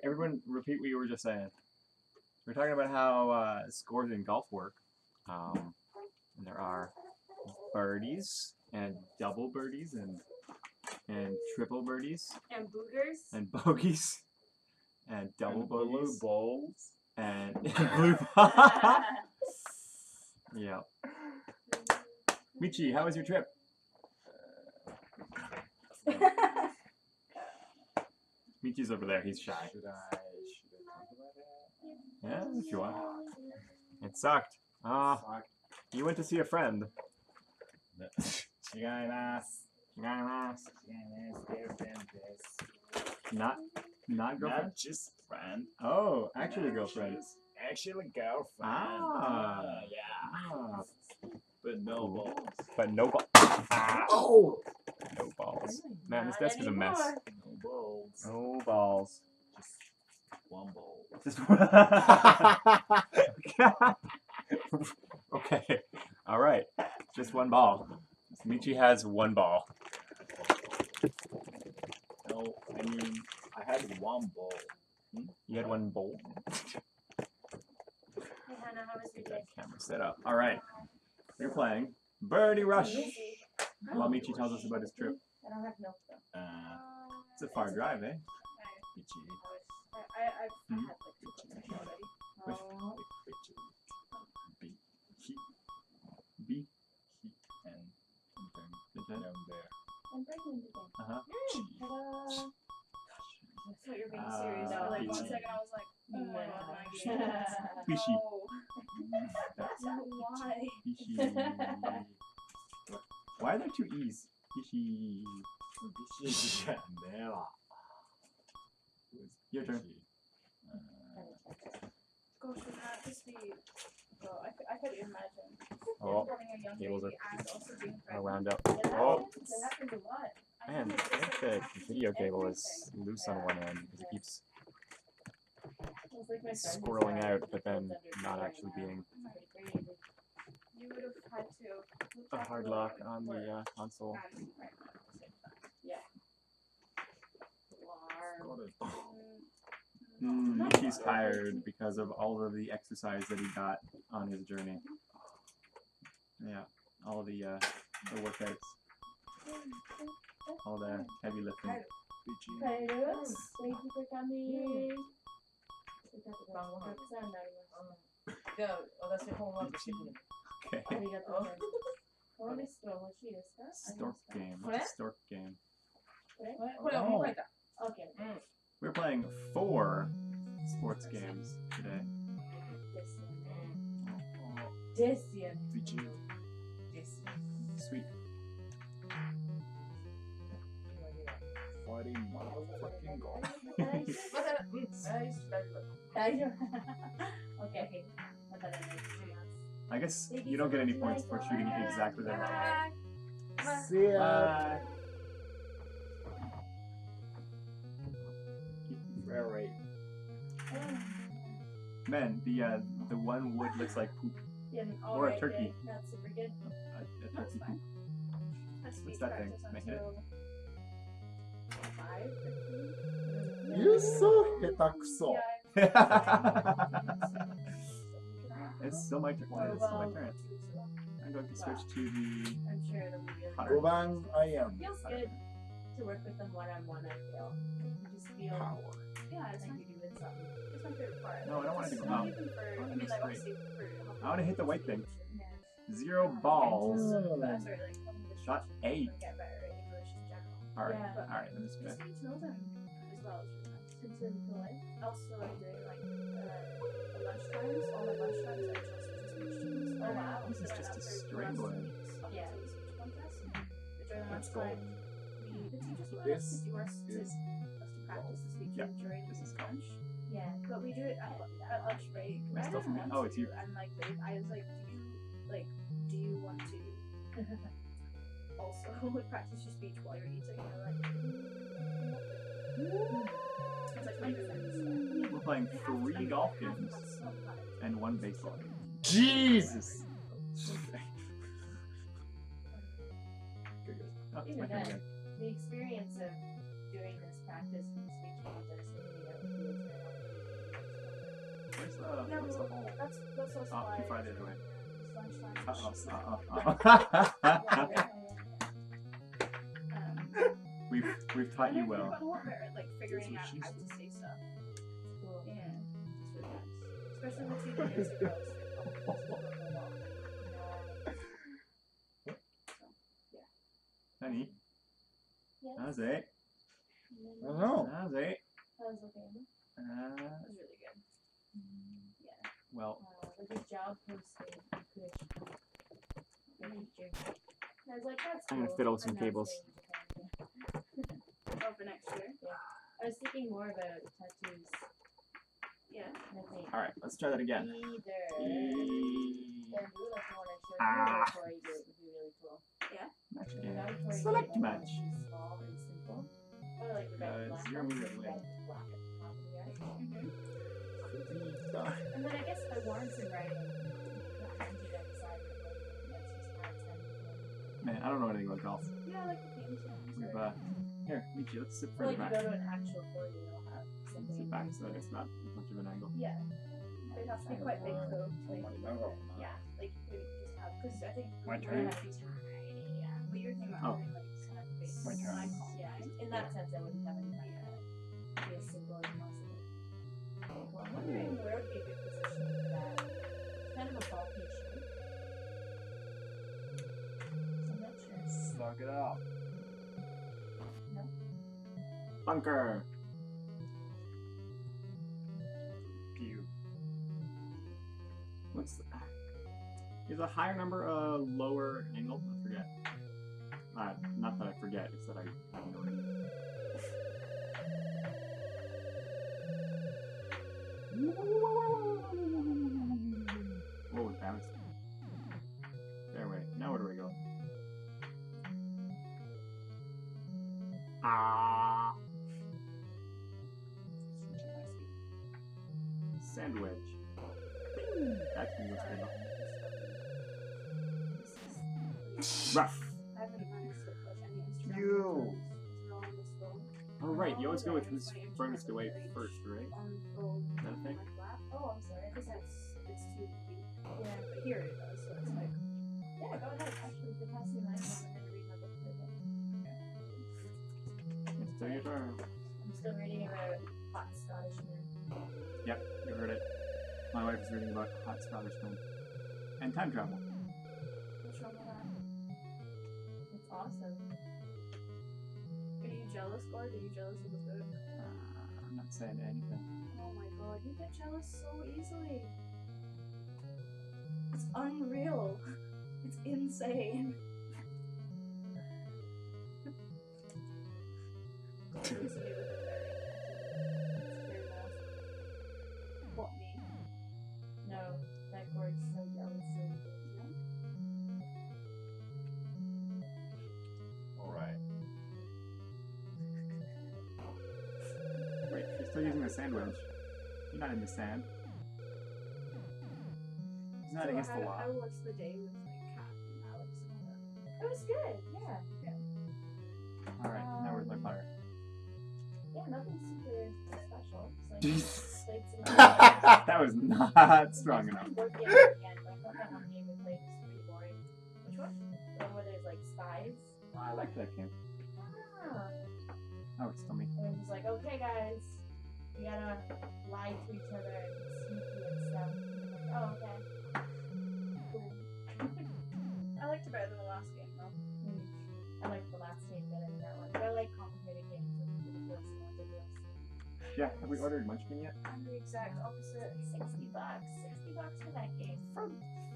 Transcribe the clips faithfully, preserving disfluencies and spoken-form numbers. Alright, everyone repeat what you were just saying. We're talking about how uh, scores in golf work. Um, and there are birdies and double birdies and and triple birdies. And boogers. And bogeys. And double and bogeys. Blue bowls. And blue bowls. Yeah. Michi, how was your trip? Michi's over there, he's shy. Should I, should I talk about that? Yeah, if you want. It sucked. Ah, uh, you went to see a friend. Not, not girlfriend? Not just friend. Oh, actually girlfriend. Actually girlfriend. Ah, uh, yeah. Ah. But no Ooh. balls. But no balls. Ah. Oh! No balls. Man, this desk anymore. is a mess. No balls. No balls. Just one ball. Just one. Okay. All right. Just one ball. Michi has one ball. No, I mean, I had one ball. Hmm? You had one ball? Hey, Hannah, how was your day? Camera set up. All right. You're playing Birdie Rush. While Michi tells us about his trip. I don't have milk though. Uh, it's a far drive, eh? Michi. I, I, I've had like already. Oh. B. He. B. He. And. And down there. I'm breaking the thing. Uh-huh. Ta-da! I thought you were being serious for like one second. I was like, oh my god. Michi. Why? Michi. Why are there two E's? Ishi. Ishi. Your turn. Gosh, would that just be... Well, I could, I could imagine. Oh, tables are wound up. Oh! Man, I think the video cable is loose on one end because it keeps squirreling out, but then not actually being... You would have had to a hard lock on the uh, console. Yeah. Mm, she's tired because of all of the exercise that he got on his journey. Yeah, all the uh, the workouts, all the heavy lifting. Okay. Stork game. Stork game. Oh. We're playing four sports games today. Sweet. Fighting motherfucking golf. Okay. I guess you don't get any points for shooting exactly that right. See ya! Bye. Rare rate. Man, the uh, the one wood looks like poop. Yeah, or right, a turkey. Yeah, that's super good. A, a turkey poop. What's that thing? Make it. You're so hitakuso. It's still my turn. Well, it's still my turn. I'm going to switch to the. I'm sure it'll be good. Roban, I am. It feels good to work with them one on one, I feel. You just feel. Power. Yeah, it's like you do with something. It's my favorite part. No, I don't want to do it. I mean, like, obviously, for. I want to hit the white thing. Zero balls. Shot eight. Alright, alright, let me spin. Also, I'm doing like the lunch times, all my lunch times I just switch. Oh wow, this is just a strangler. Yeah, during lunch time, we the teachers want us to do our students practice the speech during lunch. Yeah, but we do it at lunch break. Oh, it's you. And like, I was like, do you like, do you want to also practice your speech while you're eating? And I'm like. We're playing three golf games and one baseball game. Jesus! Oh, it's my turn again. The experience of doing this practice and speaking with us in the video. uh, no, what's the hole? That's, that's a slide. Oh, you find it anyway. Uh-oh, uh-oh, uh-oh. We've, we've taught you well. Like figuring out how to say stuff. Cool. Yeah. It's really nice. Especially with two days ago. Honey? Yes. That was it. I don't know. That was it. That was okay. Uh, that was really good. Yeah. Well. Wow, good job posting. Good. Good. I was like, that's cool. I'm going to fiddle some cables. Oh, for next year? Yeah. I was thinking more about tattoos. Yeah. Alright, let's try that again. Either. Either. Ah. Yeah. Yeah. Select match. Small and simple. Or like because you're moving. And then I guess I warrant some writing. Man, I don't know anything about golf. Yeah, I like the games. We've uh, here, we just sit for like the back. Like you go to an actual court, you don't have something. Sit back so that it's not much of an angle. Yeah. It has to be quite big though. Like, oh, yeah, like you could just have, because I think my turn. Yeah, but you're thinking about having like kind of big. My turn. Yeah, in that sense, I wouldn't have anything like that. Be a single and possible. Well, I'm wondering where would be a good position for that. It's kind of a ball pitch. Suck it up. No. Bunker. Pew. What's the? Is a higher number a lower angle? I forget. Uh, not that I forget, it's that I don't know it. Whoa, that was. There, wait. Now where do we go? Ah. Sandwich. That can look good. Rough. You. All right, you always go with who's furthest away first, right? Is that a thing? Oh, I'm sorry. Because that's it's too deep. Yeah, but here it goes. So it's like, yeah, go ahead. Actually, the passing line. So your turn. I'm still reading about hot Scottish men. Yep, you heard it. My wife is reading about hot Scottish men. And time travel. What's wrong with that? It's awesome. Are you jealous, Gord? Are you jealous of the book? Uh, I'm not saying anything. Oh my god, you get jealous so easily. It's unreal. It's insane. What me? No, that Gord's so jealous of. Alright. Wait, you're still using the sand wedge. You're not in the sand. It's not so against how, the law. How was the day with like Kat and Alex and all that? It was good, yeah. yeah. Alright, um, now where's my putter? Yeah, nothing super special. It's like, like that was not strong enough. Like, that one game we played was pretty boring. Which one? The one where there's like spies. Oh, I like that game. Ah. Oh, it's still me. And it's just like, okay, guys, we gotta lie to each other and sneaky and stuff. And like, oh, okay. Cool. I liked it better than the last game, though. Mm-hmm. I liked the last game better than that one. But I like complicated games. Yeah, have we ordered Munchkin yet? I'm the exact opposite. Sixty bucks. Sixty bucks for that game. For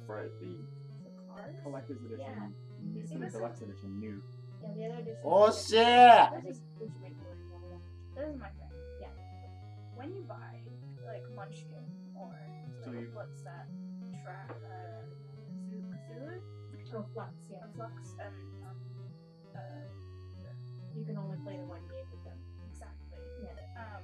for the, the cards? Collector's edition. Yeah. New, so the deluxe edition, new. Yeah, the other edition. Oh shit! That is my thing. Yeah. When you buy like Munchkin or so like, you... what's that? Track uh, Cthulhu? Oh, Flux. Yeah, Flux. And um, uh, you can only play the one game with them. Exactly. Yeah. Um.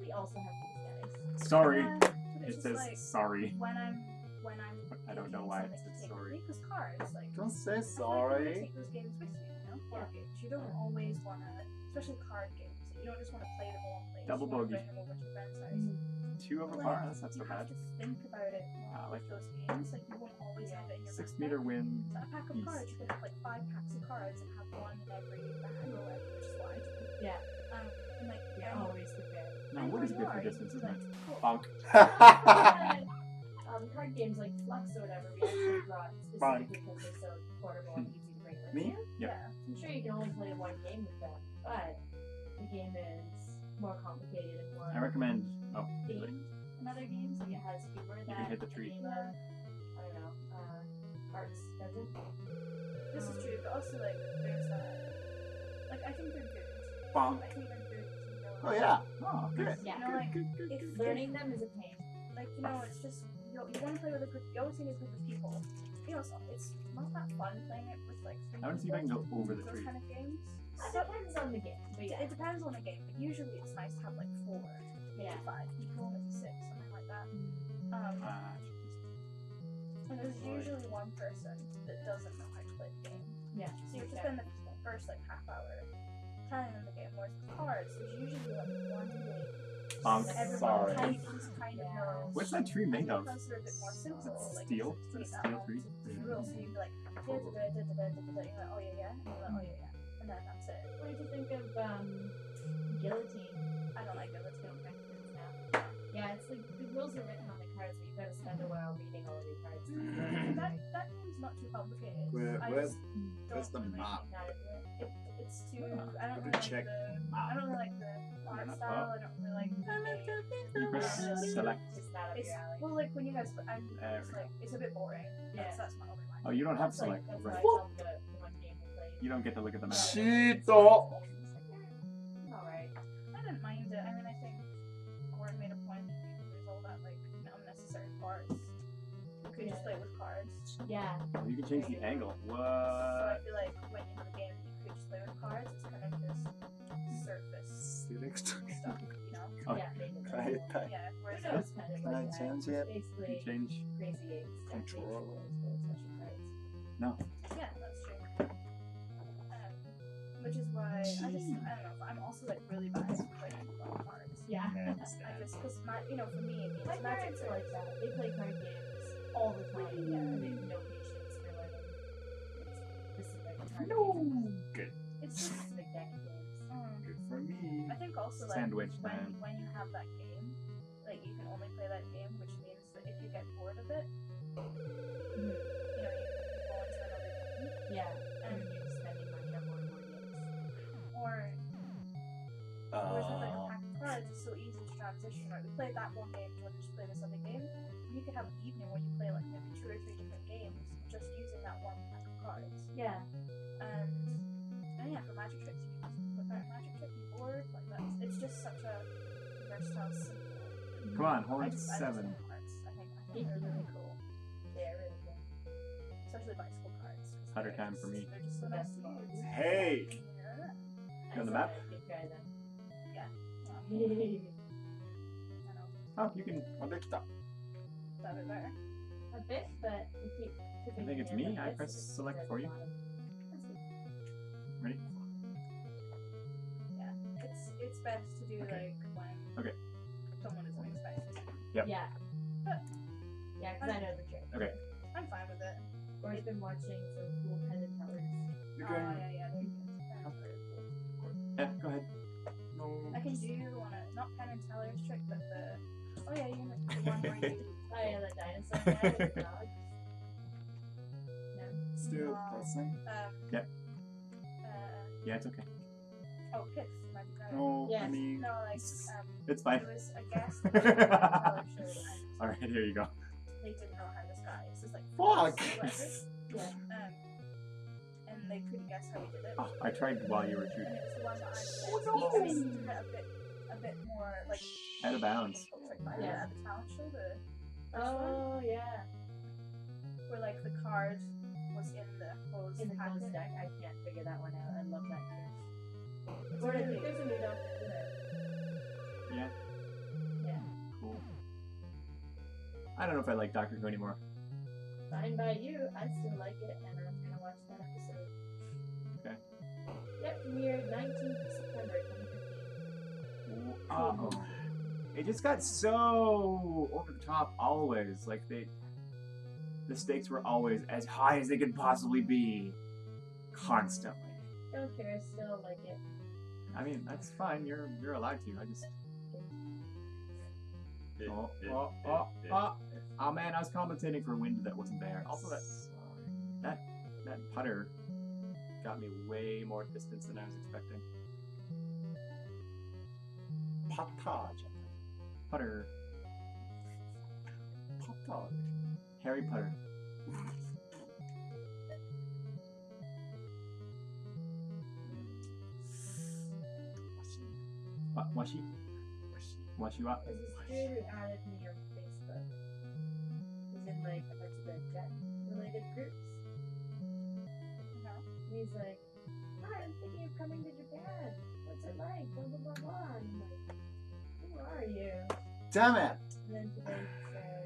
We also have these guys. Sorry. Uh, it says like, sorry. When I'm, when I'm. I don't know why it says sorry. Because cards, like. Don't say sorry. Like, you take those games with you, you know. Board yeah. games. You don't yeah. always want to, especially card games. You don't just want to play them alone. Double you bogey. Play them over to friends' mm-hmm. two of them like, are. That's not so bad. Just think about it. Uh, like those games, like you won't always have it in your six-meter win. A pack of cards, you could have like five packs of cards and have one in every bag or every slide. Yeah. Um, and like they're yeah. always the bit. Now, and what is good for distance is like bonk. Um, card games like Flux or whatever we actually brought specifically because they're so portable and easy to bring with you. Yeah. yeah. I'm sure you can only play one game with them, but the game is more complicated and more. I recommend. Oh, really? Another game, so it has humor that. You can hit the tree. Game of, I don't know. Uh, arts doesn't. This is true, but also like there's a uh, like I think they're good. Bonk. I think they're good. You know, oh yeah. Oh good. Yeah. You know, like good, good, good, good, if learning good. them is a pain, like you know, it's just you know you want to play with a group. You always think it's with the people. You know, so it's not that fun playing it with like. I want to see if I can go over the tree. Those kind of games. It depends on the game. But yeah. It depends on the game, but usually it's nice to have like four, yeah. five people, maybe six, something like that. Um, uh, and there's usually one person that doesn't know how to play the game. Yeah. So you have to spend the first like half hour playing the game. Whereas with cards, there's usually like one game. I'm so sorry. Kind of, kind of yeah. What's that tree made of? It's steel. Is it a steel tree? Real, so you'd be like, oh yeah, yeah, oh yeah, yeah. No, that's it. What did you think of um, Guillotine? I don't like Guillotine. No. Yeah, it's like the rules are written on the cards, but you've got to spend a while reading all of your cards. that that game's not too complicated. Where, where's where's the really map? It. It, it's too. I don't really check. like the. I don't really like the art style. I don't really like. The you press really select. It's, well, like when you guys, I'm, it's like it's a bit boring. Yeah, that's, that's my only line. Oh, you don't have that's select. Like, right. You don't get to look at the map. Cheeto! Alright. I didn't mind it. I mean, I think Gordon made a point that there's all that, like, unnecessary parts. You could yeah. just play with cards. Yeah. Well, you can change the angle. What? So I feel like when you have a game, you could just play with cards. It's kind of just surface stuff, you know? Oh. Yeah, they did that. Right. Yeah, whereas I was kind of Can like I change that. It? Basically, change crazy eights. Control. No. Yeah, that's true. Which is why I just, I don't know, but I'm also like really biased with like golf cards. Yeah. I just, because my, you know, for me, it's my parents are like that. They play card games all the time. Yeah. They have no patience for learning specific card games. No! Good. It's just specific deck games. Mm. Good for me. I think also like Sandwich when, when you have that game, like you can only play that game, which means that if you get bored of it, mm-hmm. you know, you can go into another game. Yeah. And mm-hmm. you're spending money on more and more. Or, uh, whereas with like a pack of cards, it's so easy to transition, right? We played that one game, we'll just play this other game. You could have an evening where you play like maybe two or three different games just using that one pack of cards. Yeah. And, and yeah, for magic tricks, you can just put that magic trick on the board. Like that's, it's just such a versatile symbol. Come on, horn seven. I, cards. I think I think they're really cool. They're really cool. Especially bicycle cards. Harder time for me. They're just the best cards. Hey! Yeah. On the map? Yeah. Oh, you can on the top. A bit, but keep I think it's me. I press select for you. Ready? Yeah. It's it's best to do okay. like when okay. someone is doing spicy. Yep. Yeah. But yeah, because I know the trick. Okay. I'm fine with it. Or I've been watching some cool pen and tellers. You're good. Oh, yeah, yeah. Yeah, go ahead. No. I can do one of, not Penn and Teller's trick, but the, oh yeah, you know, the one where you, oh yeah, the dinosaur guy with the dog. No. Still pressing? Um, yeah. Uh, yeah, it's okay. Oh, kiss. No, yes. I mean, no, like, um, it's fine. It was a guest that Penn and Teller showed. Alright, here you go. They didn't know how this guy, it's just like, fuck! Yeah, um. And they couldn't guess how we did it. Oh, I tried while you were shooting. And it was the one that I did. Oh, no. a, bit, a bit more like. Out of bounds. Like, yeah, at the talent show. The oh, one. yeah. Where like the card was in the closed in the packet. Closed deck. I can't figure that one out. I love that curve. Or really, there's a new dog in there. Yeah. Yeah. Cool. I don't know if I like Doctor Who anymore. Fine by you. I still like it, and I'm gonna watch that episode. Okay. Yep, near nineteenth of September twenty fifteen. Oh. It just got so over the top always. Like, they... The stakes were always as high as they could possibly be. Constantly. I don't care, I still like it. I mean, that's fine. You're you're allowed to. I just... It, oh, it, oh, it, oh, it, oh. It. Oh, man, I was compensating for wind that wasn't there. Also, that... That, that putter got me way more distance than I was expecting. Potage. Putter. Potage. Harry Potter. What? Washi? Washi wa? There's this dude who added me on Facebook. He's in like a bunch of the debt related groups. And he's like, hi, I'm thinking of coming to Japan. What's it like? Blah, blah, blah, blah. And I'm like, who are you? Damn it! And then today he said,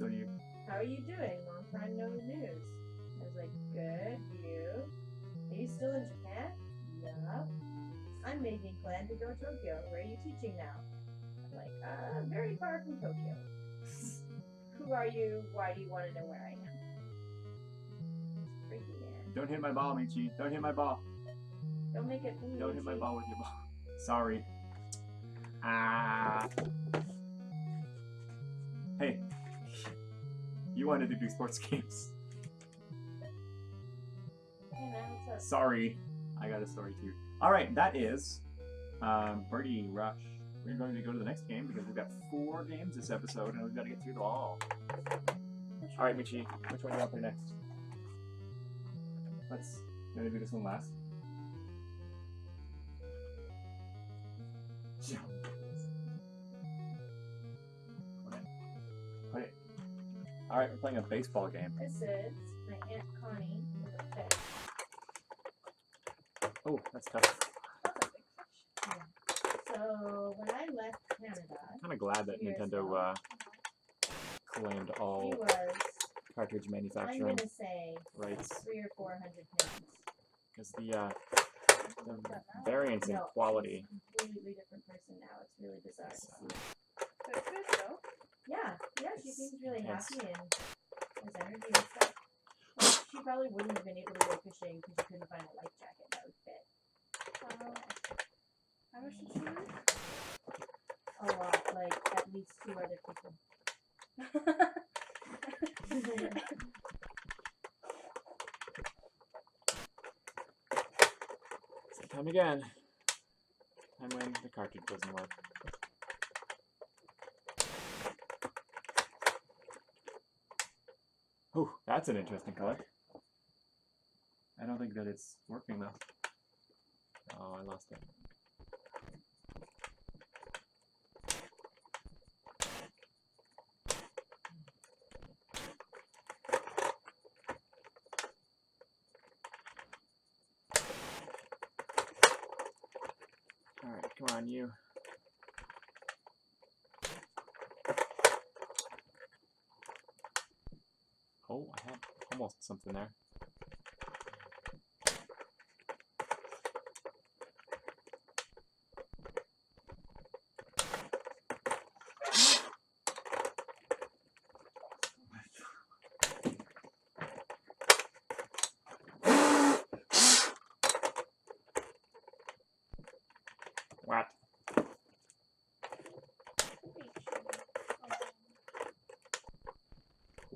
so you... how are you doing? Long time no news. I was like, good, you? Are you still in Japan? Yup. I'm making a plan to go to Tokyo. Where are you teaching now? I'm like, uh, very far from Tokyo. Who are you? Why do you want to know where I am? Don't hit my ball, Michi. Don't hit my ball. Don't make it blue, Don't hit my ball with your ball. Sorry. Ah. Hey. You wanted to do sports games. Hey, man, what's up? Sorry. I got a story too. Alright, that is um, Birdie Rush. We're going to go to the next game because we've got four games this episode and we've got to get through them all. Alright, Michi. Which one do you want to play next? Let's maybe do this one last. Jump. Put it. Put it. All right, we're playing a baseball game. This is my Aunt Connie with a fish. Oh, that's tough. That's a big fish. Yeah. So when I left Canada, I'm kind of glad that Nintendo uh, claimed all. He was. Cartridge manufacturing. I'm gonna say rights. Three or four hundred pounds. Because the, uh, the variance in no, quality. It's a completely different person now. It's really bizarre. It's, uh, so it's good though. Yeah, yeah. She seems really tense. Happy and has energy and stuff. Well, she probably wouldn't have been able to go fishing because she couldn't find a life jacket that would fit. Um, how much did she lose? A lot, like at least two other people. Time again. Time when the cartridge doesn't work. Whew, that's an interesting color. I don't think that it's working though. Oh, I lost it. Come on, you. Oh, I had almost something there.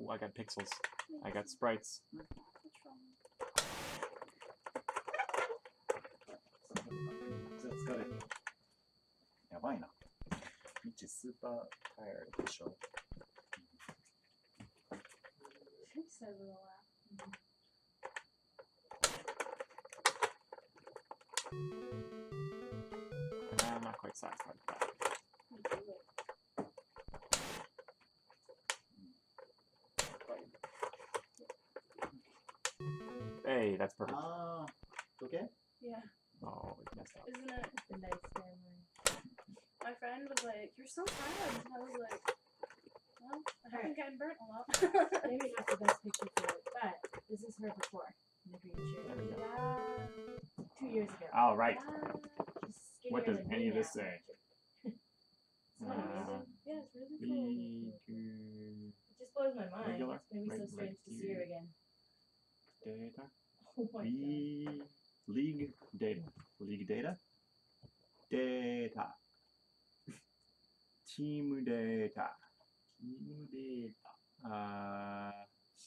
I got pixels. I got sprites. Yeah, why not? I'm just super tired of the show. I'm not quite satisfied with that. Hey, that's perfect. Ah, uh, okay? Yeah. Oh, it's messed up. Isn't it? The nice family. My friend was like, you're so tired. I was like, well, I haven't gotten burnt a lot. Maybe not the best picture for it, but this is her before. In the green shirt. Yeah. Two years ago. All right. Yeah. What does any of this say? Hi, regular. It's going to be so strange to see you again. Data. Oh my Le God. League data. League data. Data. Team data. Team data. Uh,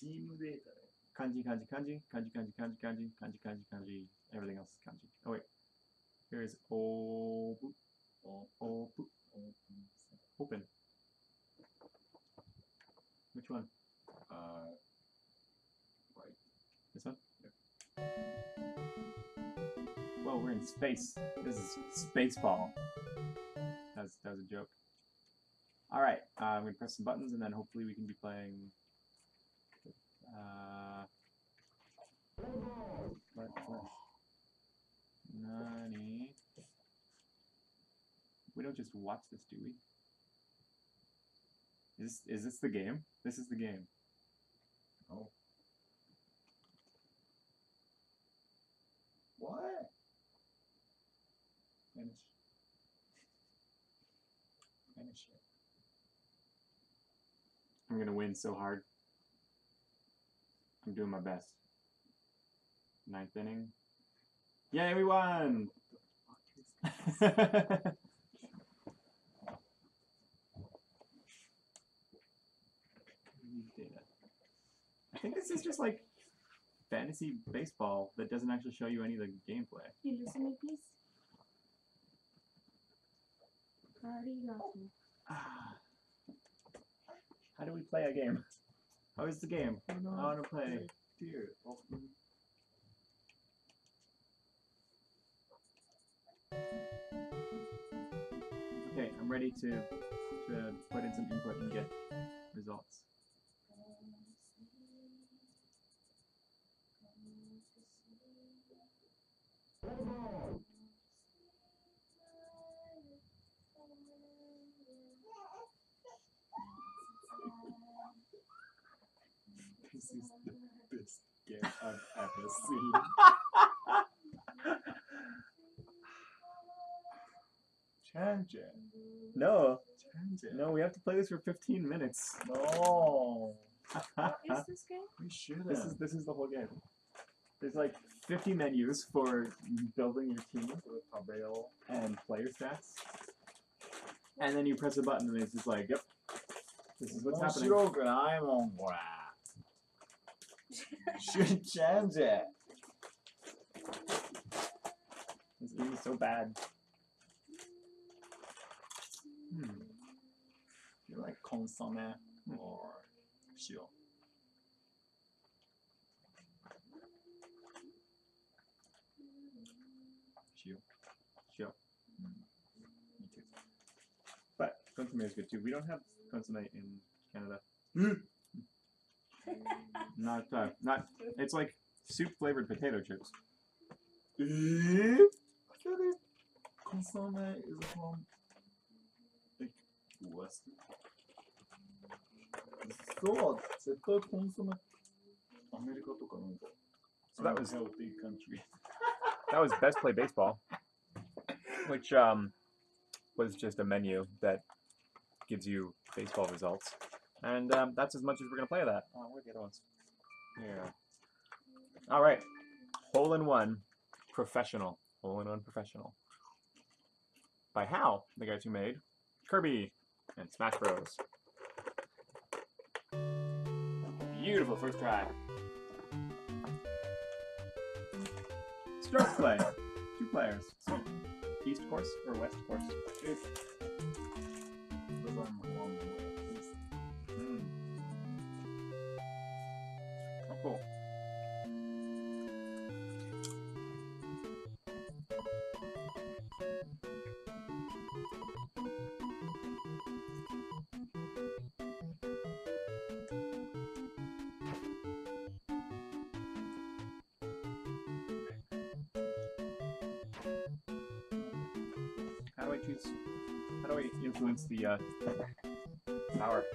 team data. Kanji, kanji, kanji. Kanji, kanji, kanji, kanji. Kanji, kanji, kanji. Everything else is kanji. Oh, wait. Here is open. Open. Open. Which one? Uh, right. This one? Yep. Whoa, we're in space. This is Spaceball. That's, that was a joke. Alright, uh, I'm going to press some buttons and then hopefully we can be playing... Uh... Nani... We don't just watch this, do we? Is, is this the game? This is the game. Oh. What? Finish. Finish it. I'm gonna win so hard. I'm doing my best. Ninth inning. Yay, we won! What the fuck is this? Data. I think this is just like fantasy baseball that doesn't actually show you any of the gameplay. Can you listen to me, please? Ah. How do we play a game? How is the game? Oh, no. I want to play. Dear. Okay, I'm ready to to put in some input and get results. This is the best game I've ever seen. Change it. No. Change it. No, we have to play this for fifteen minutes. No. What is this game? We should. This is this is the whole game. There's like fifty menus for building your team and player stats, and then you press a button and it's just like, yep, this is what's happening. I'm on Should change it. This game is so bad. Hmm. You like consomme or shio? Shio. Shio. Mm. Me too. But consomme is good too. We don't have consomme in Canada. Mm. Not, uh, not, it's like soup flavored potato chips. Consomme is from, like, West. So, consomme. America to Canada. So that was healthy country. That was Best Play Baseball, which um was just a menu that gives you baseball results. And um, that's as much as we're going to play that. Oh, where are the other ones? Yeah. All right. Hole-in-One Professional. Hole-in-One Professional. By Hal, the guys who made Kirby and Smash Bros. Beautiful first try. Stroke play. Two players. So, east course or west course? East. Cool. How do I choose? How do I influence the uh, power? Oh,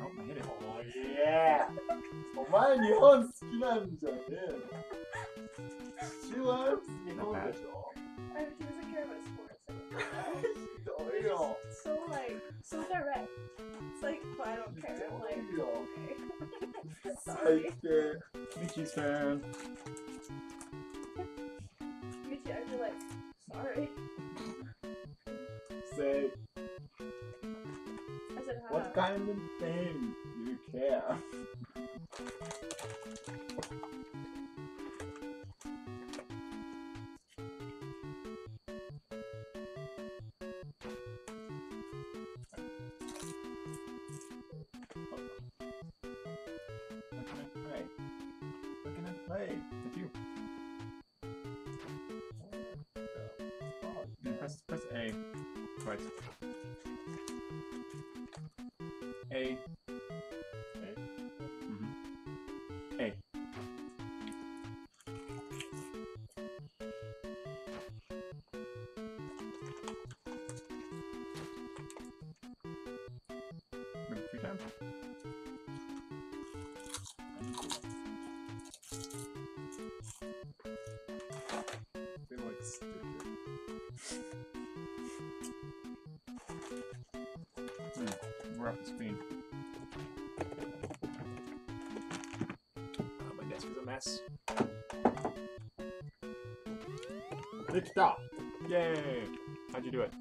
I hit it. Oh, yeah! She loves Japan. I doesn't care about sports. It's just so like so direct. It's like, well, I don't care. I'm like, okay. Sorry. I care. Mickey's fan. Mickey, I'd be like, sorry. Say. I said, huh? What kind of thing do you care? We're off the screen. Oh, my desk is a mess. Good job! Yay! How'd you do it?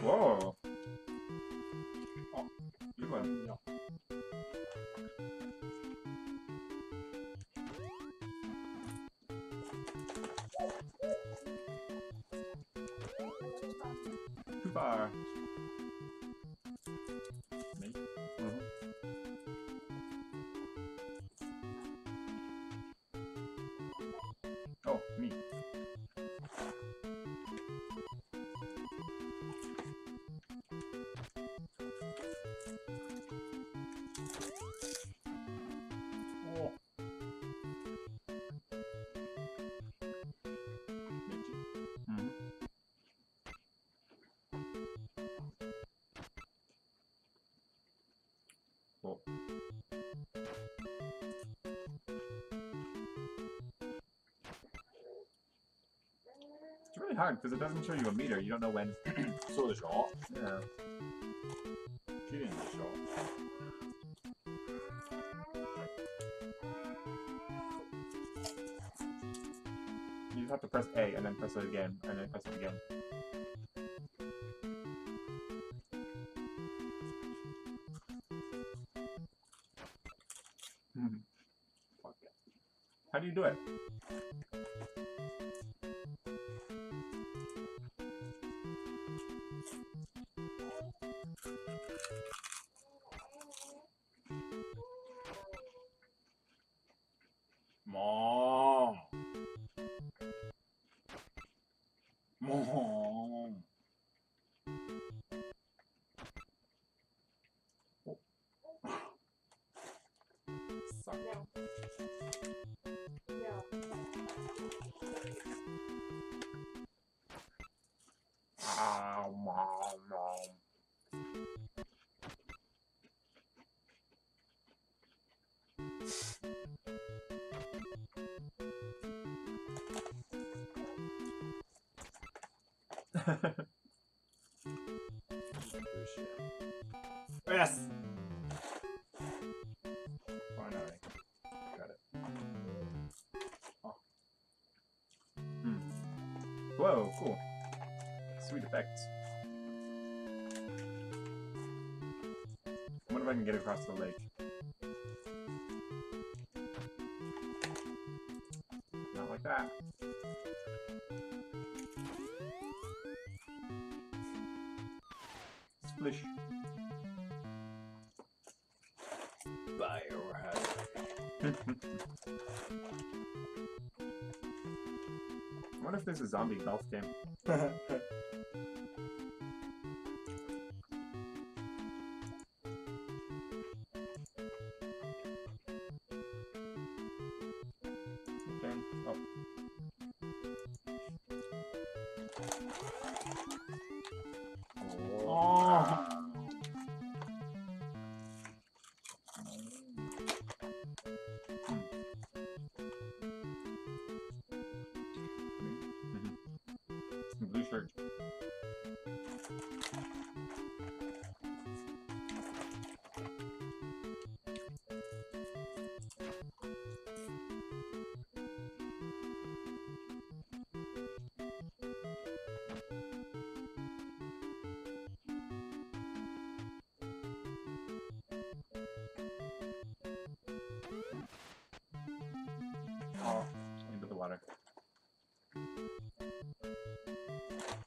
Whoa! Oh, good one. No. Bar. Me? Mm-hmm. Oh, me. Oh. Hard because it doesn't show you a meter. You don't know when. So the shot. Yeah. She didn't shot. You just have to press A and then press it again and then press it again. Fuck yeah. How do you do it? Yes! Finally. Got it. Oh. Hmm. Whoa, cool. Sweet effects. I wonder if I can get across the lake. Not like that. Splish. I wonder if there's a zombie golf game. Oh. Oh. Pittsburgh. Oh, into the water.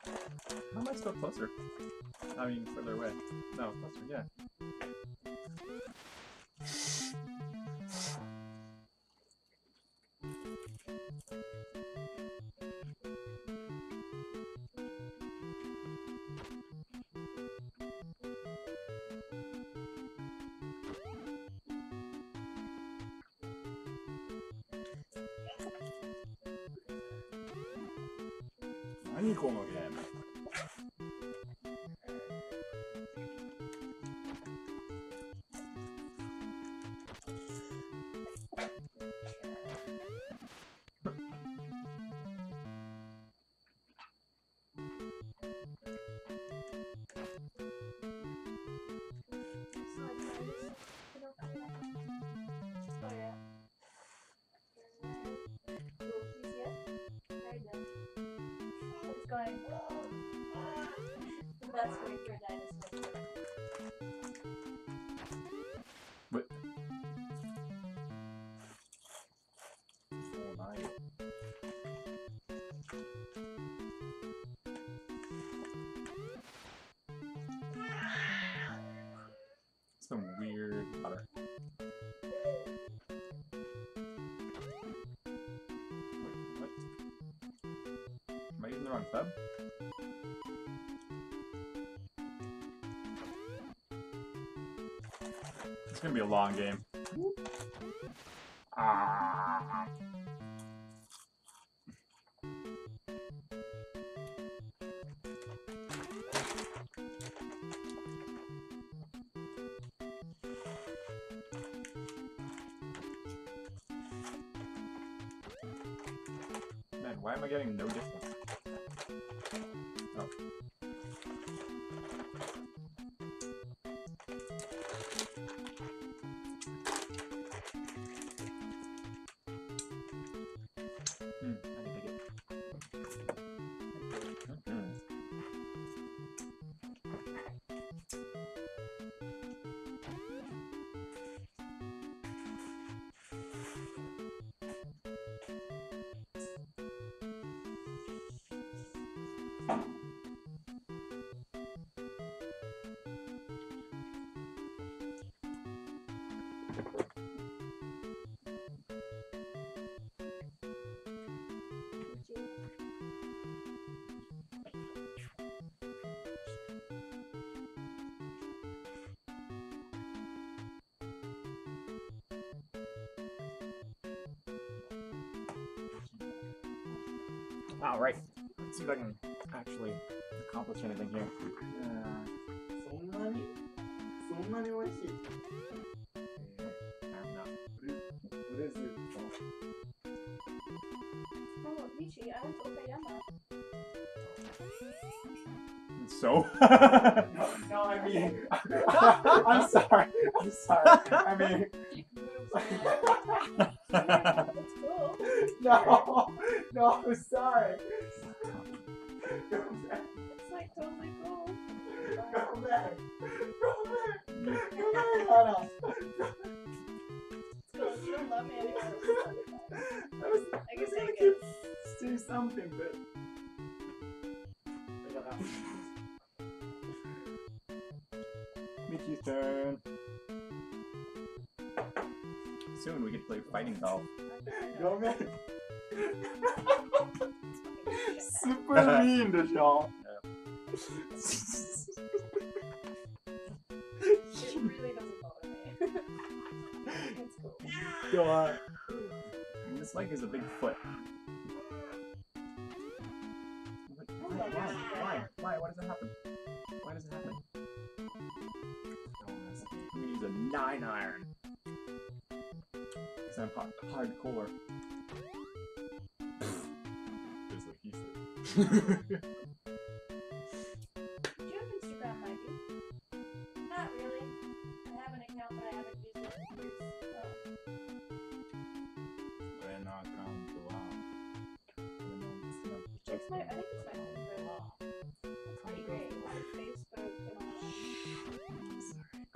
How am I still closer? I mean, further away. No, closer, yeah. That's where your dinosaur. Wait. Oh my. Some weird water. Wait, what? Am I using the wrong club? It's gonna be a long game. Ah. Man, why am I getting no distance? Oh. All right. Let's see if I can actually accomplish anything here. Uh, So? no, no, I mean, I'm sorry. I'm sorry. I mean, no, no, I'm sorry. Go back. It's like totally cool. Go back. Go back. Go back. Hold on. You don't love me anymore. I guess I could do something, but. Mickey's turn. Soon we get to play fighting golf. Go man. Super lindo, y'all. It really doesn't bother me. It's cool. Go on. This leg is a big foot. Why? Why? Why? Why does it happen? Why does it happen? I'm gonna use a nine iron. Because I'm hardcore. Just like he said. but I haven't used it in years. But I'm not around for a while. It's my, I think it's my home for a while. It's pretty great. On Facebook and all. Sorry. I think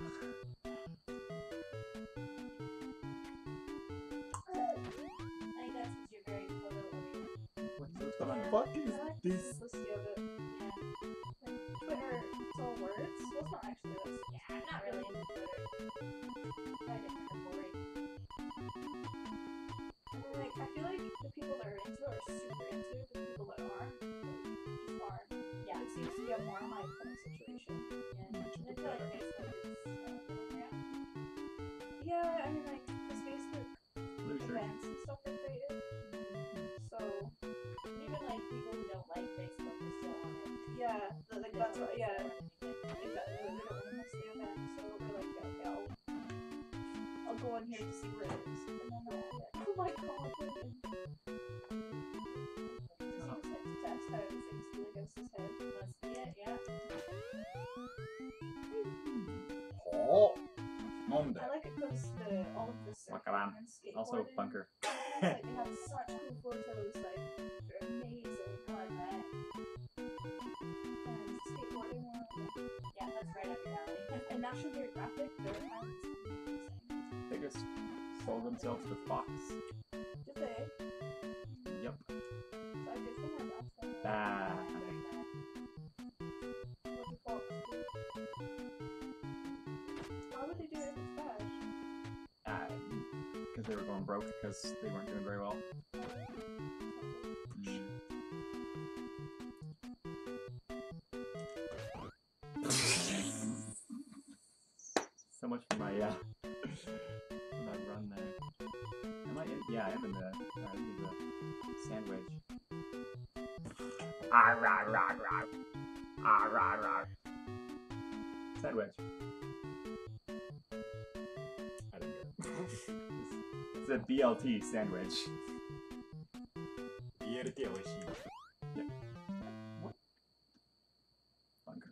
that's because you're very photo-oriented. What the yeah. fuck is I like this? This yoga. Yeah. Like Twitter, it's all words. Well, it's not actually words. Yeah, I'm not really into Twitter. I find it kind of boring. And then, like, I feel like the people that are into it are super into it, but the people that aren't, like, are. Yeah, it seems to be a more like kind of situation. And I feel like Facebook is uh, yeah. yeah, I mean, like, because Facebook Loser. events and stuff are created. So, even, like, people who don't like Facebook are still on it. Yeah, the, like, that's what, yeah. Go in here to see where it is. Oh my god, women. Does he just like detach how it seems to the ghost's head? Must be it, yeah. Oh! I like it because the, all of this stuff. Also, bunker. Like, they have such cool photos, like, they're amazing. I like that. And skateboarding one. Yeah, that's right up your alley. And National Geographic, they're fans. Just sold themselves to Fox. Did they? Yep. So I guess they had that. Ah. What's the Fox do? Why would they do it if it's bad? Ah, because they were going broke because they weren't doing very well. Mm. So much for my, yeah. Uh, Yeah, I am in the, uh, the sandwich. Ah, rah, rah, rah. Ah, rah, rah. Sandwich. I don't know. It's a B L T sandwich. B L T oishii. Yeah. What? Bunker.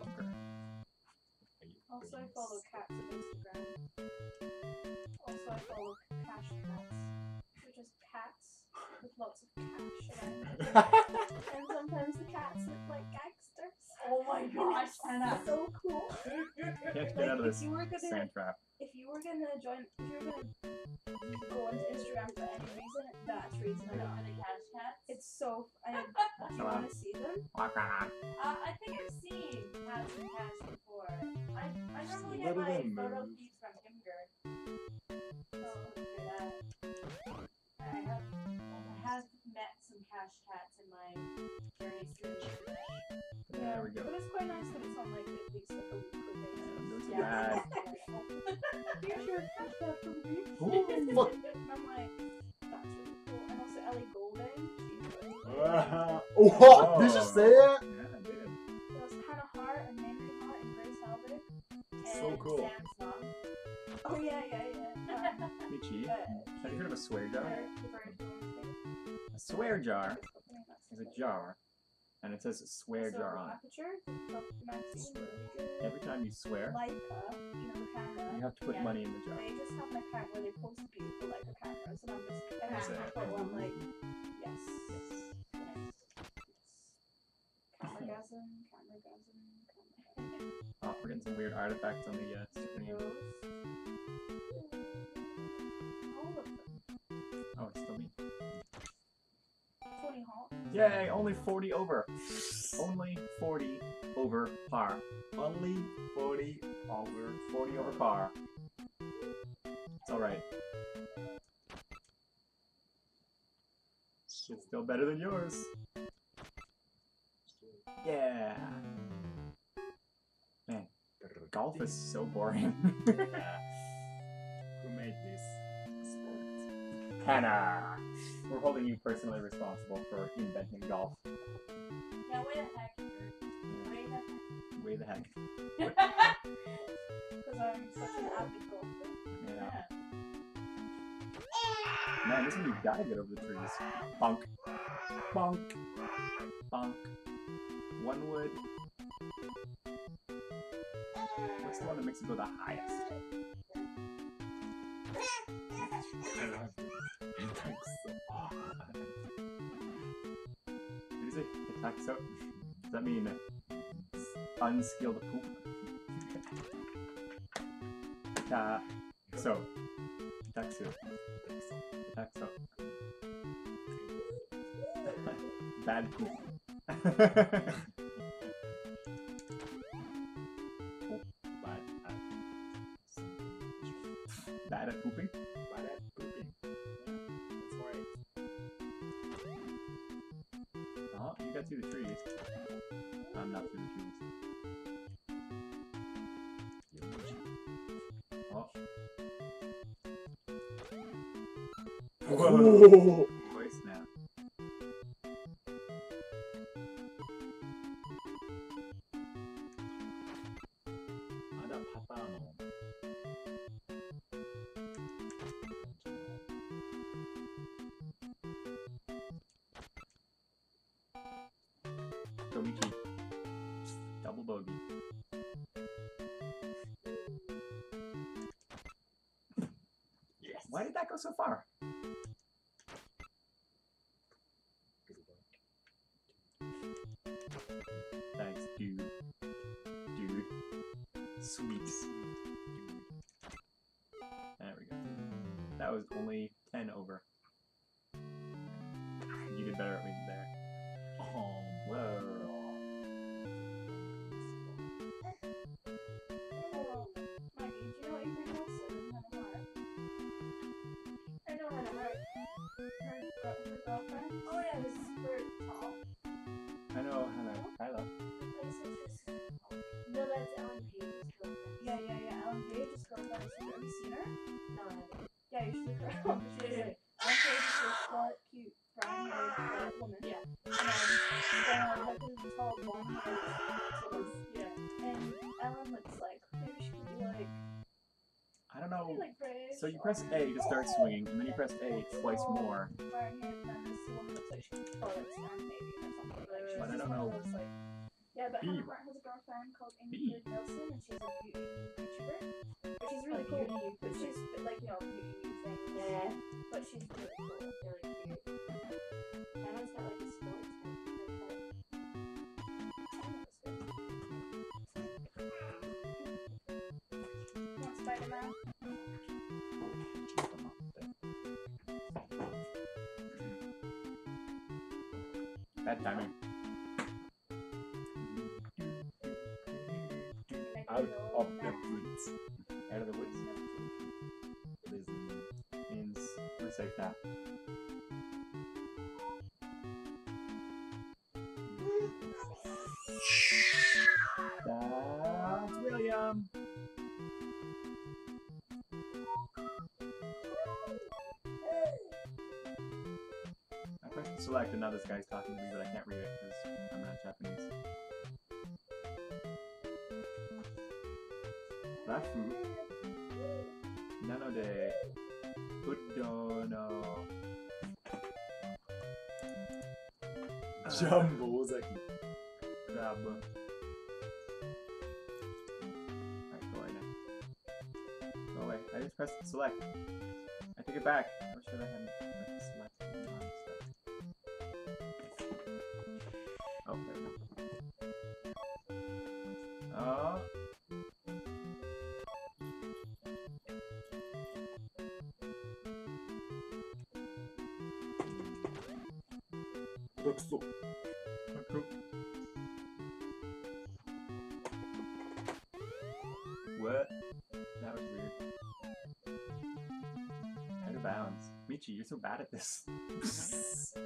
Bunker. Also, I follow cats on Instagram. Also, I follow cash cats, which is cats with lots of cash around. And sometimes the cats look like gangsters. Oh my gosh, that's so cool. Get like, out of this sand trap. If you were gonna join, if you were gonna go onto Instagram for any reason, that's reason I don't the cash cats. It's so. I, do you want to see them? Uh, I think I've seen cats and cash before. I I normally get my photo feed from Imgur. I have, I have met some cash cats in my journey through the yeah, there we go. But it's quite nice that it's on like at least like a weekly basis. Yeah. Here's your cash cat from the beach. And I'm like, that's really cool. And also Ellie Goulding. She uh, oh, oh, did you say that? Yeah, I did. It was Hannah Hart and Mary Hart and Grace Helbig. So cool. Sam's mom. Oh yeah, yeah, yeah. Michi, have you heard of a swear jar? A swear jar is a jar, and it says swear so jar on it. Every time you swear, Leica, you, know, camera, you have to put yeah. money in the jar. They just have an account where they post beautiful Leica cameras, and I'm just gonna have to put one like, yes, yes, yes, yes. Cameragasm, cameragasm, cameragasm. Oh, we're getting some weird artifacts on the uh, screen. Oh, it's still me. Tony Hawk. Yay! Only forty over. Only forty over par. Only forty over forty over par. It's all right. It's still better than yours. Yeah. Man, golf is so boring. Yeah. Who made this? Hannah! We're holding you personally responsible for inventing golf. Yeah, way the heck. Way the heck. Way the heck. Because I'm such an avid golfer. Yeah. yeah. Man, this one you gotta get over the trees. Bonk. Bonk. Bonk. One wood. What's the one that Mexico the highest. Did he say attacks out? Does that mean unskilled poop? Uh, so, Taksu. Taksu. Bad poop. Poop. Bad at. Bad at pooping? Bad at pooping. That's right. Oh, you got through the trees. I'm not through the trees. Whoa! Voice now. Tomichi. Double bogey. Yes. Why did that go so far? So you press A to start swinging, and then you press A twice more. But I don't know. Yeah, but Hannah Brant has a girlfriend called Amy Nelson, and she's a beauty YouTuber. But she's really cool. But she's like, you know, beauty thing. Yeah. But she's really cool. Really cute. Hannah's got like a sports thing. Want Spider-Man? Bad timing. Out of the woods. Out of the woods. It is means we're safe now. That's William. Select and now this guy's talking to me, but I can't read it because I'm not Japanese. Rafu Nanode Udono Jumbo Ozaki. Grab. Alright, go away now. Go away. I just pressed select. I take it back. I wish I hadn't selected. What? That was weird. Out of bounds. Michi, you're so bad at this. Just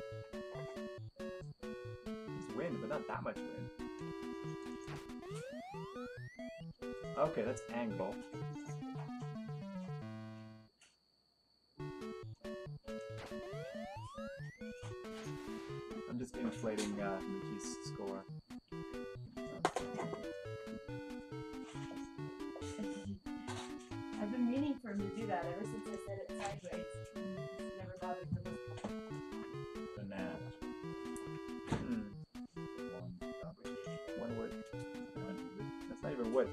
win, but not that much win. Okay, that's angle. I'm just inflating uh, Michi's score. I've been meaning for him to do that ever since I said it sideways. It's never bothered to look. Banana. Hmm. One, one wood. One wood. That's not even wood.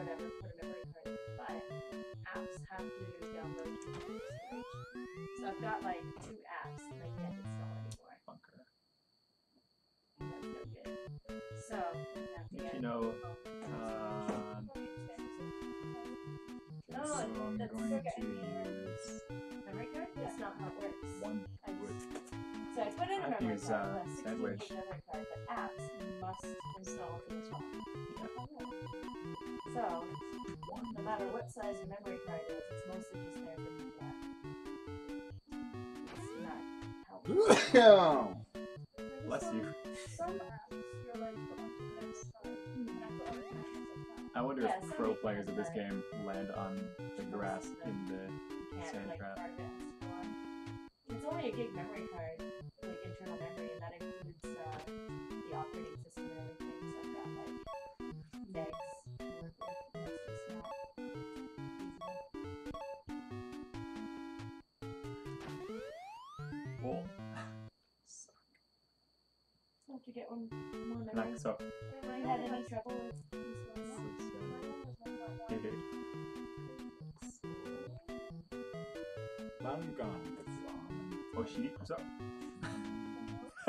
whatever, whatever it is, but apps have to download to the storage. So I've got like two apps and I can't install anymore. Bunker. That's no good. So I have to get you know, uh, no, so that's so good. I mean, memory card? That's not how it works. One I just, so I put in a memory use, card, uh, a memory card, but apps must install to the top. Yeah. So, no matter what size your memory card is, it's mostly just there for the app. It's not helpful. Bless some, you. Some apps, you're like, the next time, and I other I wonder yeah, if pro players of this game land on the grass in the yeah, sand like trap. It's only a gig memory card, like internal memory, and that includes uh, the operating system and everything. So I've got like N E Gs to work with. That's just not easy. Cool. Suck. Don't you get one more memory? Like so. Anybody had any trouble with this one? I'm gone. Oh, she? What's up? I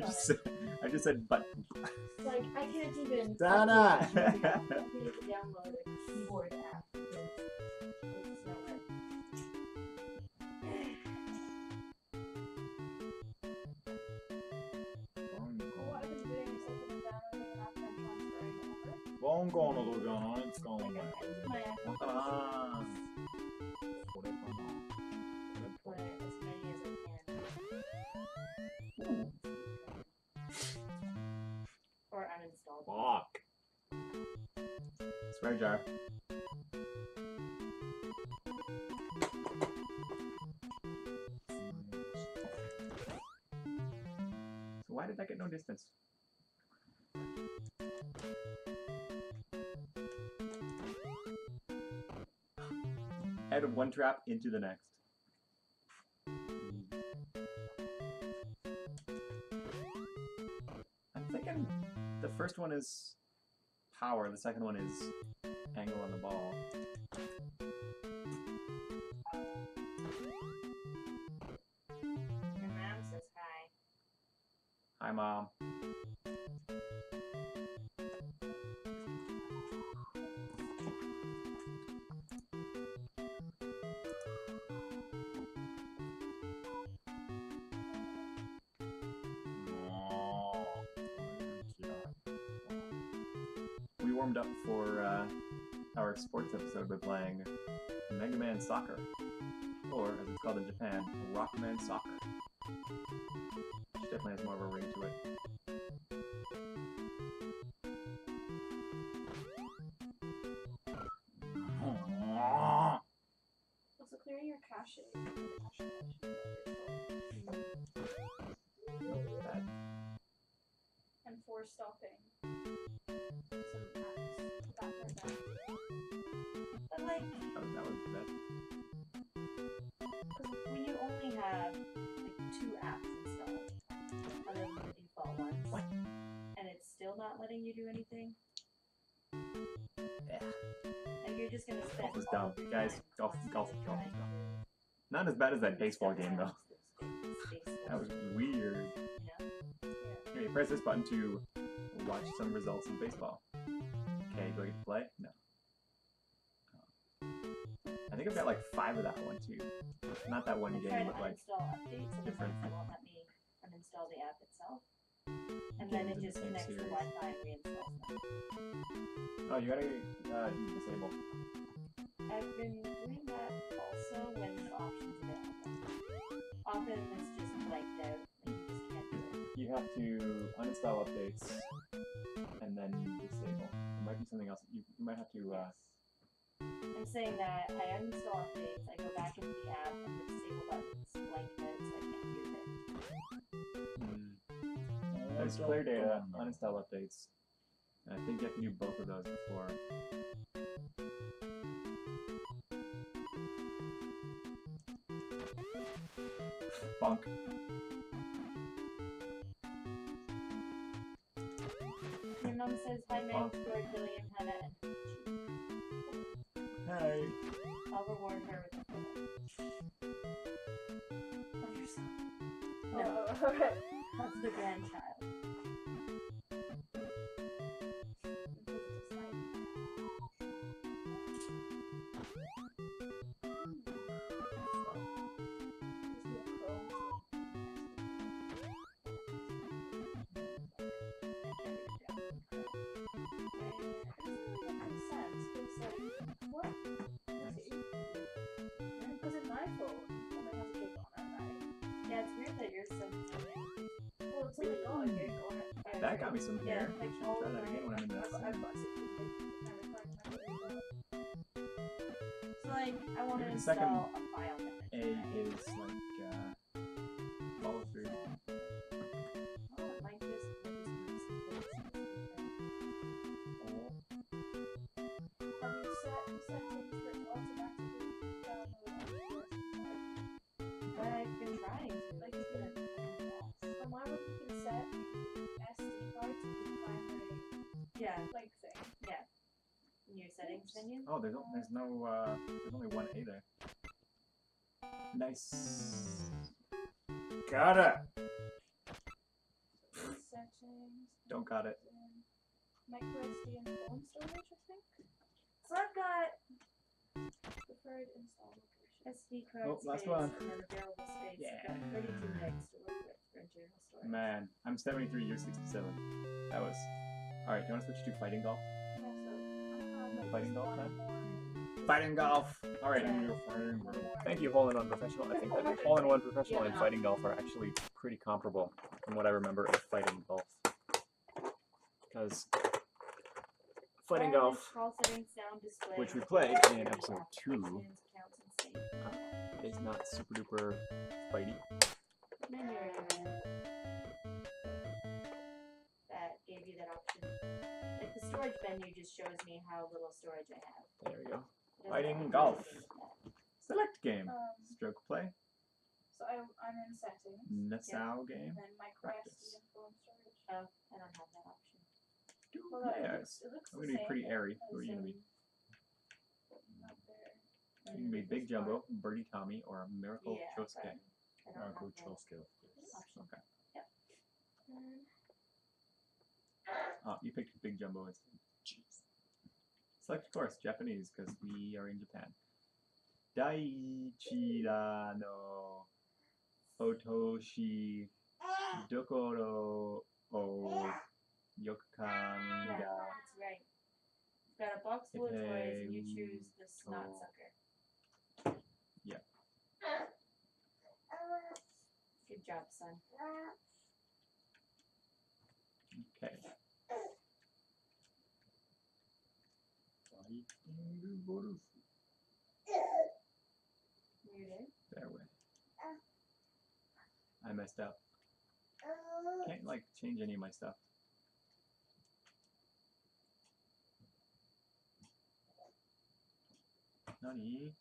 just said, I just said, but. It's like, I can't even. Donna! I need to download a keyboard app. It's not working. Bongo no dogan, it's gone. Ah. Fuck. Swear jar. So why did that get no distance? Out of one trap into the next. The first one is power, the second one is angle on the ball. Your mom says hi. Hi, Mom. Up for uh, our sports episode by playing Mega Man Soccer, or as it's called in Japan, Rockman Soccer, which definitely has more of a ring to it. Golf is dumb. Guys, golf, golf, golf is dumb. Not as bad as that baseball game, though. That was weird. Okay, press this button to watch some results in baseball. Okay, do I get to play? No. Oh. I think I've got like five of that one, too. Not that one game, but like different. It won't let me uninstall the app itself. And then it just connects to Wi-Fi and reinstalls them. Oh, you gotta uh, disable. I've been doing that also when the option's available. Often it's just blanked out and you just can't do it. You have to uninstall updates and then disable. It might be something else. You might have to. Uh... I'm saying that I uninstall updates, I go back into the app, and the disable button's blanked out so I can't use it. Mm. There's clear data, uninstall updates. And I think you have to do both of those before. Bonk. Your mom says, hi, Max, George, William, seven. Hi. I'll reward her with a photo. Of yourself. No. That's the grandchild. That got me some hair. Yeah, like try that again when I'm in that side. So like, I want to install a file manager. A is like, uh, follow through. Oh, it might just be some. Are you set? You set things for lots of activity? But I've been trying to. Like, it's gonna be fast. And why would you can set? Yeah, like so. Yeah. New settings menu. Oh, there's no, there's no, uh, there's only one A there. Nice. Got it. Settings. Don't got it. Micro S D and phone storage, I think. So I've got preferred install location. S D card. Oh, last one. And then available space. Yeah. I've got thirty-two megs to work with for internal storage. Man, I'm seventy-three. You're sixty-seven. That was. Alright, do you want to switch to fighting golf? Yeah, so, um, fighting golf time? Fighting golf! Alright, I'm gonna go fighting golf. Thank you, Hole in One Professional. I think that Hole in One Professional yeah, and fighting golf are actually pretty comparable from what I remember of fighting golf. Because fighting golf, which we played in episode two, uh, is not super duper fighty. Gave you that option. Like the storage menu just shows me how little storage I have. There we go. Fighting golf. Select game. Um, Stroke play. So I, I'm in settings. Nassau yeah. game. And then micro S D and phone storage. Oh, I don't have that option. Do well, yeah, it looks, it looks I'm going to be pretty airy. Who are you going to be? You're going to be Big Jumbo, Birdie Tommy, or Miracle yeah, Chosuke. Miracle Chosuke. Okay. Yep. Um, Oh, you picked Big Jumbo instead. Jeez. Select course, Japanese, because we are in Japan. Daiichira no Otoshi Dokoro o Yokan ga. That's right. You've got a box full of toys, and you choose the snot sucker. Yeah. Good job, son. Okay. There way. I messed up. Can't like change any of my stuff. Nani?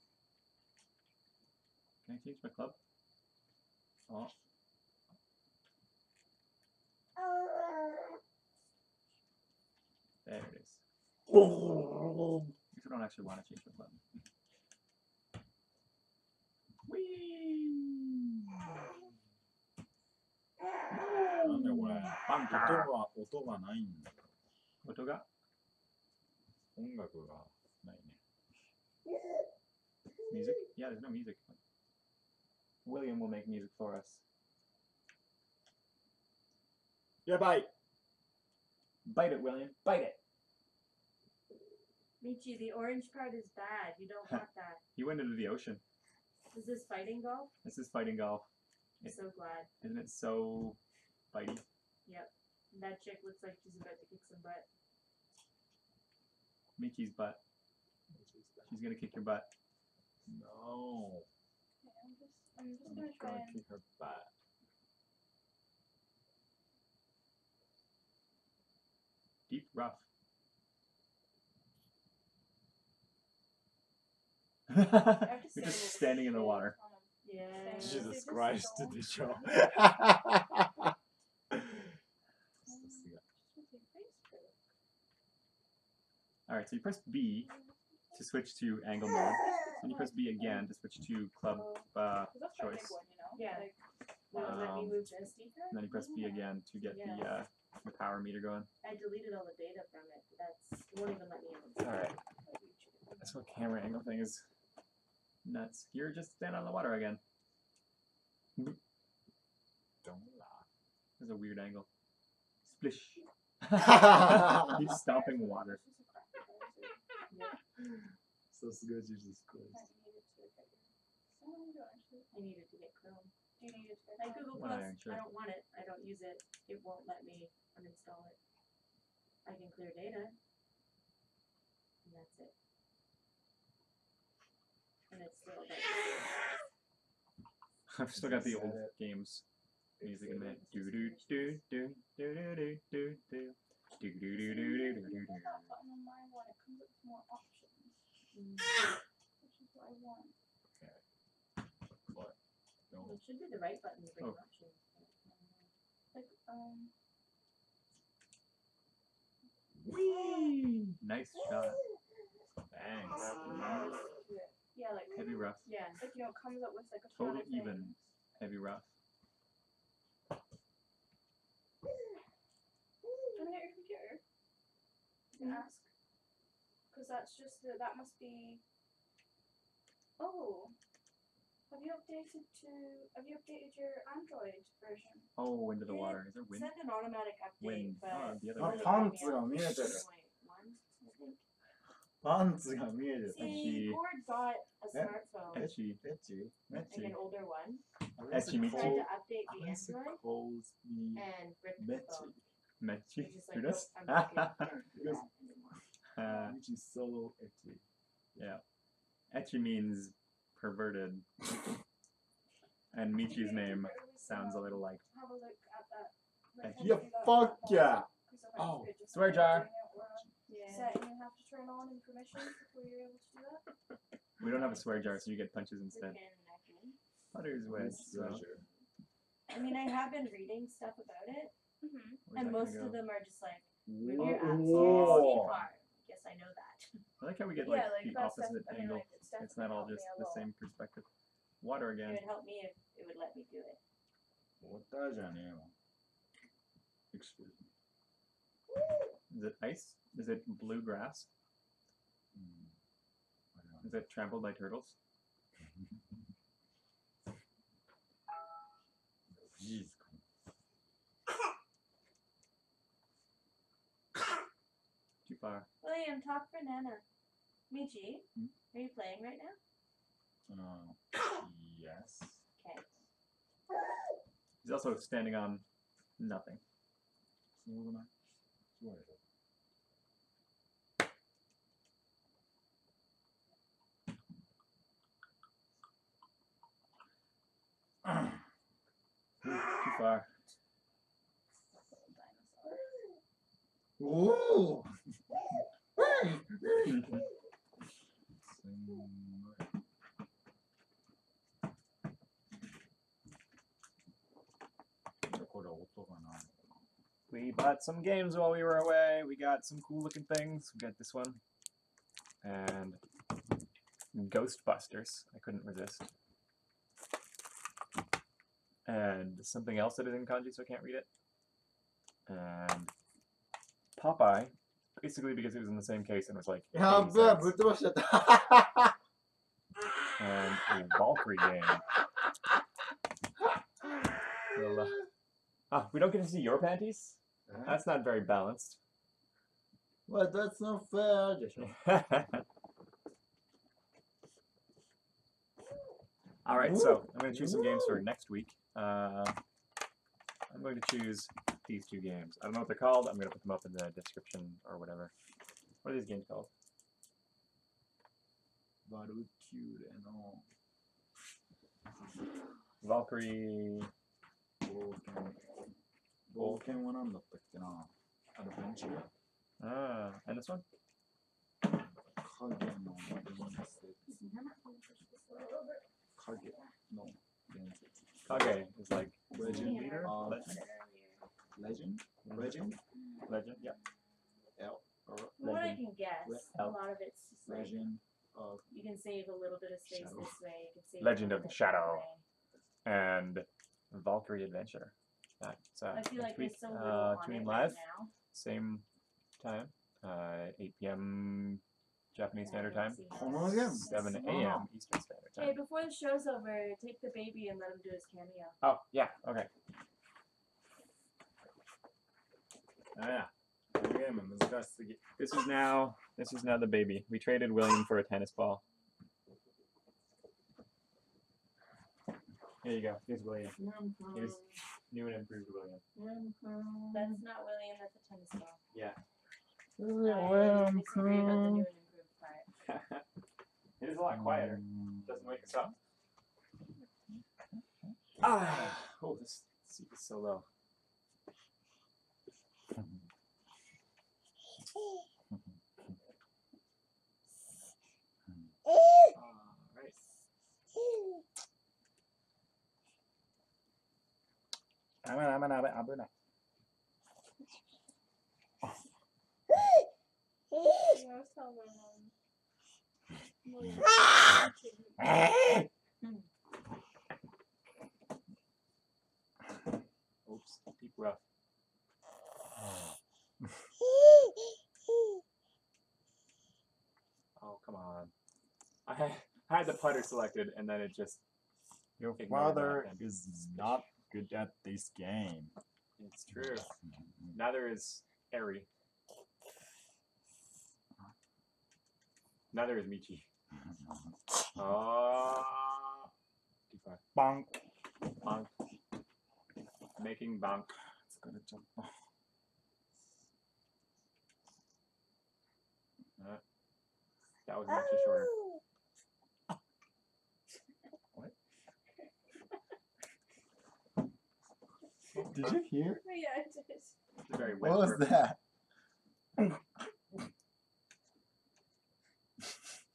Can I change my club? Oh. There it is. Oh. I don't actually want to change the club. Whee! Music? Yeah, there's no music. William will make music for us. Yeah, bite! Bite it, William. Bite it! Michi, the orange card is bad. You don't want that. You went into the ocean. Is this fighting golf? This is fighting golf. I'm it, so glad. Isn't it so fighty? Yep. And that chick looks like she's about to kick some butt. Michi's butt. Michi's butt. She's gonna kick your butt. No. Yeah, I'm just, I'm just I'm gonna try gonna and... kick her butt. Deep rough. You're just standing in the water. Yeah. Jesus Christ, did you show? Alright, so you press B to switch to angle mode, and you press B again to switch to club uh, choice. Yeah. Um, and then you press B again to get the, uh, the power meter going. I deleted all the data from it. That's, it won't even let me in. Alright. This whole camera angle thing is nuts. You're just standing on the water again. Don't laugh. There's a weird angle. Splish. He's stomping water. So it's good, you just closed. I needed to get Chrome. Do you need it? I Google Plus. I don't want it. I don't use it. It won't let me uninstall it. I can clear data. And that's it. And it's still that. I've still got the old games. Music in it. Do do do do do do do do do do do do do do do. It should be the right button to bring options. Like um. Whee! Nice shot. Bang. Yeah, like heavy rough. Yeah, like you know, comes up with like a total even heavy rough. Turn out your computer. You can ask, because that's just the, that must be. Oh, have you updated to? Have you updated your Android version? Oh, into the water. Is there wind? Send an automatic update. Wind. Oh, the other way. Pants are on the other one. Pants are on the other one. See, Gord got a smartphone. Etchy, etchy, etchy. Like an older one. Etchy, me too. Tried to update the Android and ripped the phone. Matchy, who does? Which is so etchy. Yeah. Etchy means perverted. And Michi's name sounds a little like. Have a look at that. Yeah, fuck yeah! Oh, swear jar! Yeah. So you have to turn on information before you're able to do that? We don't have a swear jar, so you get punches instead. Butter's West. I mean, I have been reading stuff about it. Mm-hmm. And most of them are just like, when you're absolutely far. Yes, I know that. I like how we get like, yeah, like the opposite angle. Like, it's, it's not all just the same perspective. Water again. It would help me if it would let me do it. Water, Janelle. Excuse me. Is it ice? Is it blue grass? Mm. Is it trampled by turtles? Jeez. Far. William, talk for Nana. Michi, hmm? Are you playing right now? Uh, yes. Okay. He's also standing on nothing. Too far. Ooh! We bought some games while we were away. We got some cool looking things. We got this one. And Ghostbusters. I couldn't resist. And something else that is in kanji, so I can't read it. And Popeye. Basically because it was in the same case and was like and a Valkyrie game. Well, uh, ah, we don't get to see your panties? Uh-huh. That's not very balanced. Well, that's not fair. Alright, so I'm going to choose some games for next week. Uh, I'm going to choose these two games. I don't know what they're called. I'm going to put them up in the description or whatever. What are these games called? Barbecued and all. Valkyrie. Volcan one on the picking off. Adventure. Ah, and this one? Cargate. No. Cargate. No. Cargate is like Legend leader. Legend? Legend? Legend? Legend, yeah. L. Or From what I can guess, a lot of it's just like, Legend of you can save a little bit of space Shadow. This way. You can save Legend of the Shadow and Valkyrie Adventure. That's, uh, I feel like we're so little uh, on it right now. Same time, uh, eight P M Japanese Standard Time, seven A M Eastern Standard Time. Hey, before the show's over, take the baby and let him do his cameo. Oh, yeah, okay. Oh, yeah. This is now, this is now the baby. We traded William for a tennis ball. There you go. Here's William. Here's new and improved William. That is not William, that's a tennis ball. Yeah. I disagree about the new and improved part. It is a lot quieter. It doesn't wake us up. Ah! Oh, this seat is so low. All right. I'm gonna, I'm gonna, oops, deep breath. Oh, come on. I had, I had the putter selected and then it just. Your father is not good at this game. It's true. Neither is Eri. Neither is Michi. Oh. Uh, bonk. Bonk. Making bonk. It's gonna jump off. Uh, that was much oh. shorter. What? Did you hear? Yeah, I did. It's a very wet what was that?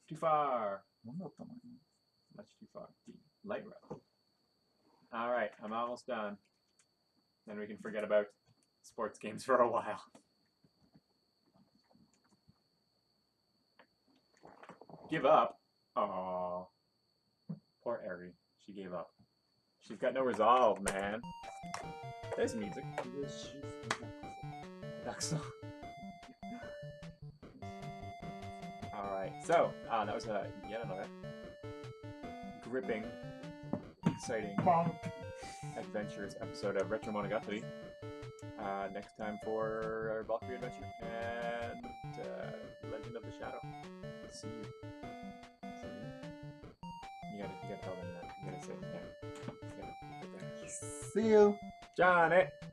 Too far. Much too far. Light route. All right, I'm almost done. Then we can forget about sports games for a while. Give up? Aww. Poor Eri. She gave up. She's got no resolve, man. There's music. Alright, so, uh, that was uh, yet another gripping, exciting, adventurous episode of Retro Monogatari. Uh, next time for our Valkyrie Adventure and uh, Legend of the Shadow. See you. See you. You gotta, you gotta tell them that. You gotta say it. Yeah. You gotta put that. See you, Johnny.